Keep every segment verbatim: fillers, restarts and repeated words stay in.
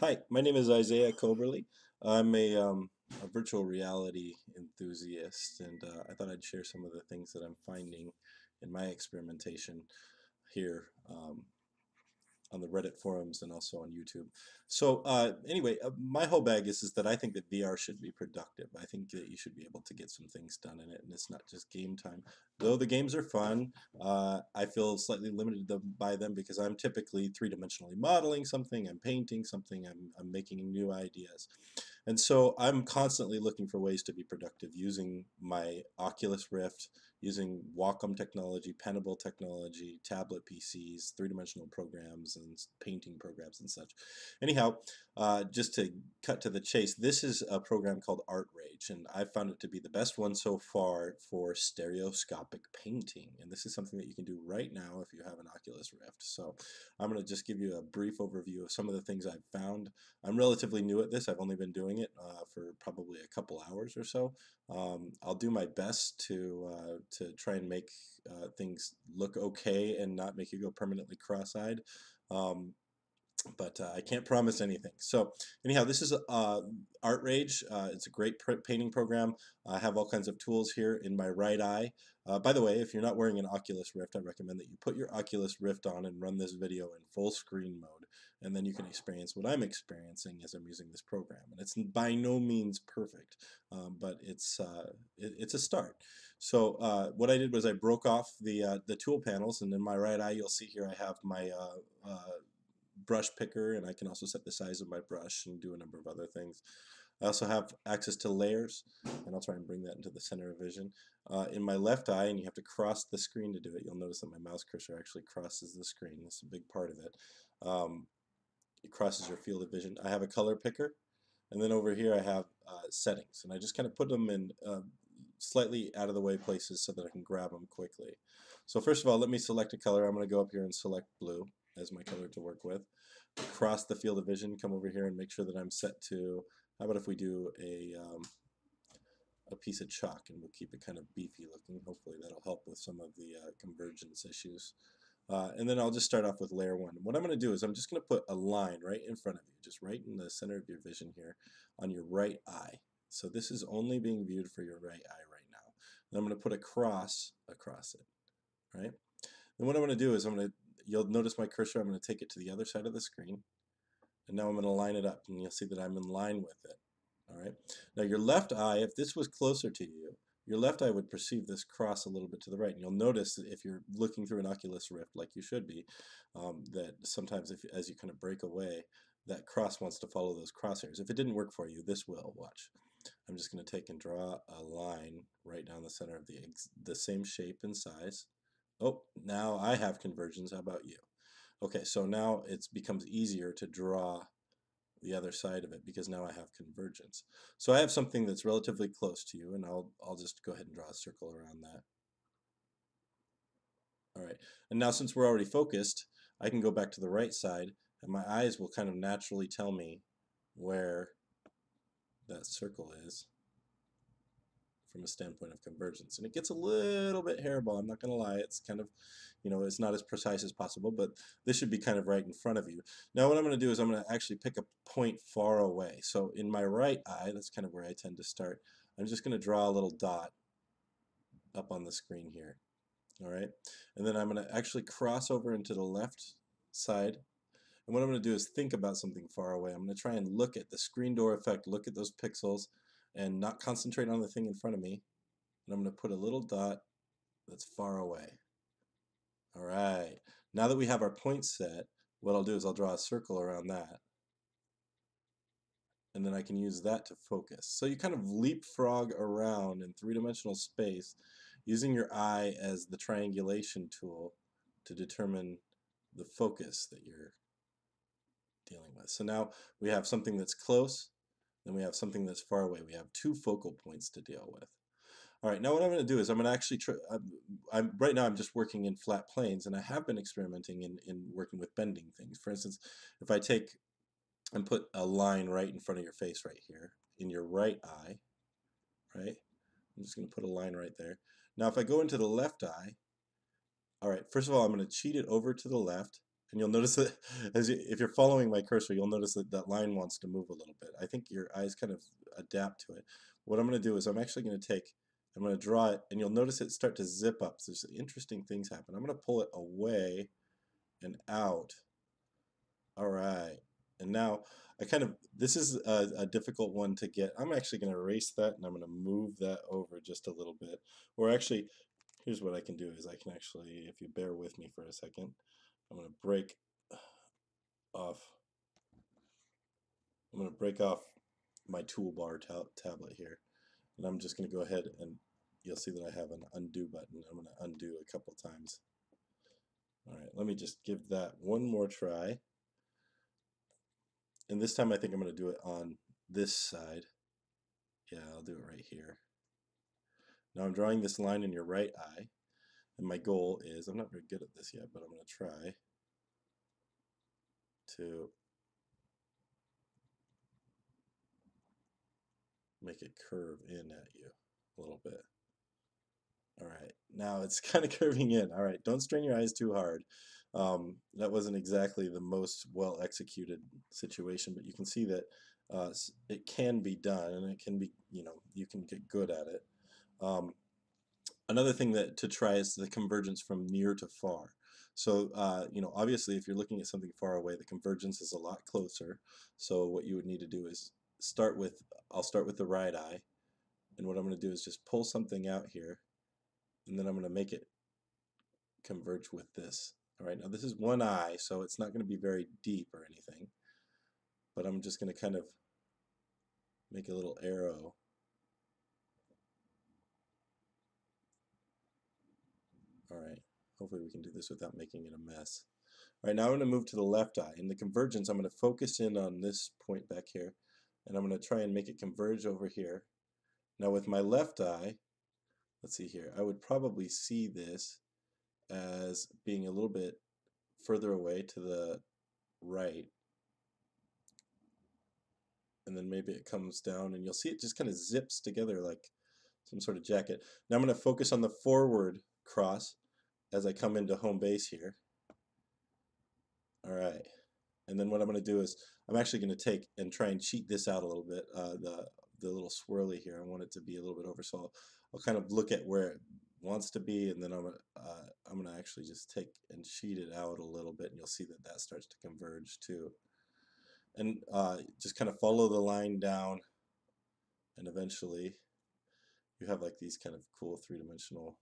Hi, my name is Isaiah Coberly. I'm a, um, a virtual reality enthusiast, and uh, I thought I'd share some of the things that I'm finding in my experimentation here um, on the Reddit forums and also on YouTube. So uh, anyway, uh, my whole bag is, is that I think that V R should be productive. I think that you should be able to get some things done in it, and it's not just game time. Though the games are fun, uh, I feel slightly limited by them because I'm typically three-dimensionally modeling something, I'm painting something, I'm, I'm making new ideas. And so I'm constantly looking for ways to be productive using my Oculus Rift, using Wacom technology, Penable technology, tablet P Cs, three-dimensional programs, and painting programs and such. Anyhow, uh, just to cut to the chase, this is a program called ArtRage, and I found it to be the best one so far for stereoscopic painting. And this is something that you can do right now if you have an Oculus Rift. So I'm going to just give you a brief overview of some of the things I've found. I'm relatively new at this. I've only been doing it uh, for probably a couple hours or so. Um, I'll do my best to uh, to try and make uh, things look okay and not make you go permanently cross-eyed, um, but uh, I can't promise anything. So anyhow, this is uh, ArtRage. Uh, it's a great painting program. I have all kinds of tools here in my right eye. Uh, by the way, if you're not wearing an Oculus Rift, I recommend that you put your Oculus Rift on and run this video in full screen mode, and then you can experience what I'm experiencing as I'm using this program. And it's by no means perfect, um, but it's uh, it, it's a start. So uh, what I did was I broke off the uh, the tool panels, and in my right eye, you'll see here I have my uh, uh, brush picker, and I can also set the size of my brush and do a number of other things. I also have access to layers, and I'll try and bring that into the center of vision. Uh, in my left eye, and you have to cross the screen to do it. You'll notice that my mouse cursor actually crosses the screen. That's a big part of it. Um, it crosses your field of vision. I have a color picker, and then over here I have uh, settings, and I just kind of put them in uh, slightly out of the way places so that I can grab them quickly. So first of all, let me select a color. I'm going to go up here and select blue as my color to work with. Cross the field of vision, come over here and make sure that I'm set to, how about if we do a, um, a piece of chalk, and we'll keep it kind of beefy looking. Hopefully that'll help with some of the uh, convergence issues. Uh, and then I'll just start off with layer one. What I'm going to do is I'm just going to put a line right in front of you, just right in the center of your vision here on your right eye. So this is only being viewed for your right eye right now. And I'm going to put a cross across it, right? And what I'm going to do is I'm going to, you'll notice my cursor, I'm going to take it to the other side of the screen. And now I'm going to line it up, and you'll see that I'm in line with it. All right. Now your left eye, if this was closer to you, your left eye would perceive this cross a little bit to the right. And you'll notice that if you're looking through an Oculus Rift, like you should be, um, that sometimes if, as you kind of break away, that cross wants to follow those crosshairs. If it didn't work for you, this will. Watch. I'm just going to take and draw a line right down the center of the, ex the same shape and size. Oh, now I have convergence. How about you? Okay, so now it becomes easier to draw the other side of it because now I have convergence. So I have something that's relatively close to you, and I'll, I'll just go ahead and draw a circle around that. All right, and now since we're already focused, I can go back to the right side, and my eyes will kind of naturally tell me where that circle is from a standpoint of convergence. And it gets a little bit hairball, I'm not going to lie. It's kind of, you know, it's not as precise as possible, but this should be kind of right in front of you. Now what I'm going to do is I'm going to actually pick a point far away. So in my right eye, that's kind of where I tend to start. I'm just going to draw a little dot up on the screen here. All right. And then I'm going to actually cross over into the left side. And what I'm going to do is think about something far away. I'm going to try and look at the screen door effect, look at those pixels, and not concentrate on the thing in front of me. And I'm going to put a little dot that's far away. All right. Now that we have our point set, what I'll do is I'll draw a circle around that. And then I can use that to focus. So you kind of leapfrog around in three-dimensional space using your eye as the triangulation tool to determine the focus that you're dealing with. So now we have something that's close, then we have something that's far away. We have two focal points to deal with. All right, now what I'm going to do is I'm going to actually try, I'm, I'm, right now I'm just working in flat planes, and I have been experimenting in, in working with bending things. For instance, if I take and put a line right in front of your face right here, in your right eye, right? I'm just going to put a line right there. Now if I go into the left eye, all right, first of all, I'm going to cheat it over to the left, And you'll notice that as you, if you're following my cursor, you'll notice that that line wants to move a little bit. I think your eyes kind of adapt to it. What I'm going to do is I'm actually going to take, I'm going to draw it, and you'll notice it start to zip up. So there's interesting things happen. I'm going to pull it away and out. All right. And now I kind of, this is a, a difficult one to get. I'm actually going to erase that, and I'm going to move that over just a little bit. Or actually, here's what I can do is I can actually, if you bear with me for a second, I'm going to break off, I'm going to break off my toolbar tab tablet here, and I'm just going to go ahead and you'll see that I have an undo button. I'm going to undo a couple times. Alright, let me just give that one more try, and this time I think I'm going to do it on this side. Yeah, I'll do it right here. Now I'm drawing this line in your right eye. And my goal is, I'm not very good at this yet, but I'm going to try to make it curve in at you a little bit. Alright, now it's kind of curving in. Alright, don't strain your eyes too hard. Um, that wasn't exactly the most well executed situation, but you can see that uh, it can be done, and it can be, you know, you can get good at it. Um, Another thing that to try is the convergence from near to far. So, uh, you know, obviously if you're looking at something far away, the convergence is a lot closer. So what you would need to do is start with, I'll start with the right eye. And what I'm going to do is just pull something out here. And then I'm going to make it converge with this. All right, now this is one eye, so it's not going to be very deep or anything. But I'm just going to kind of make a little arrow. Alright, hopefully we can do this without making it a mess. Alright, now I'm going to move to the left eye. In the convergence, I'm going to focus in on this point back here, and I'm going to try and make it converge over here. Now with my left eye, let's see here, I would probably see this as being a little bit further away to the right. And then maybe it comes down, and you'll see it just kind of zips together like some sort of jacket. Now I'm going to focus on the forward cross as I come into home base here. Alright, and then what I'm going to do is I'm actually going to take and try and cheat this out a little bit, uh, the, the little swirly here. I want it to be a little bit over, so I'll, I'll kind of look at where it wants to be, and then I'm going uh, I'm going to actually just take and cheat it out a little bit, and you'll see that that starts to converge too. And uh, just kind of follow the line down, and eventually you have like these kind of cool three-dimensional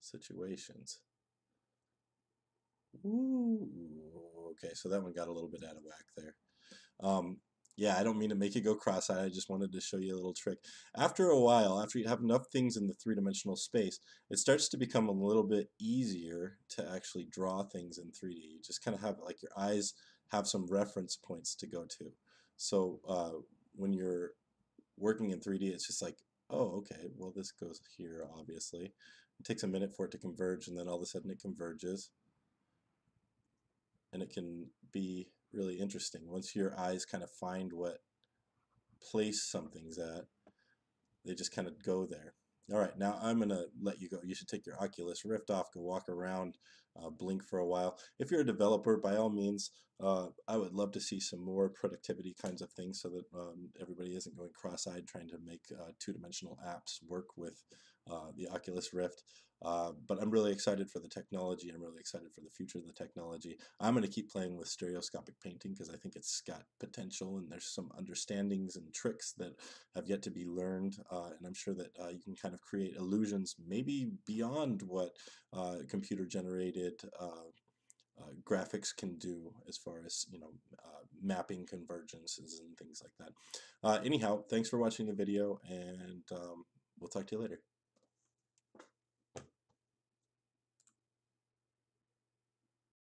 situations. Ooh, okay, so that one got a little bit out of whack there. Um, yeah, I don't mean to make it go cross-eyed. I just wanted to show you a little trick. After a while, after you have enough things in the three-dimensional space, it starts to become a little bit easier to actually draw things in three D. You just kind of have, like, your eyes have some reference points to go to. So uh, when you're working in three D, it's just like, oh, okay, well, this goes here, obviously. It takes a minute for it to converge, and then all of a sudden it converges, and it can be really interesting. Once your eyes kind of find what place something's at, they just kind of go there. Alright, now I'm going to let you go. You should take your Oculus Rift off, go walk around, uh, blink for a while. If you're a developer, by all means, uh, I would love to see some more productivity kinds of things so that um, everybody isn't going cross-eyed trying to make uh, two-dimensional apps work with uh, the Oculus Rift. Uh, but I'm really excited for the technology. I'm really excited for the future of the technology. I'm going to keep playing with stereoscopic painting because I think it's got potential, and there's some understandings and tricks that have yet to be learned. Uh, and I'm sure that uh, you can kind of create illusions maybe beyond what uh, computer-generated uh, uh, graphics can do as far as, you know, uh, mapping convergences and things like that. Uh, anyhow, thanks for watching the video, and um, we'll talk to you later.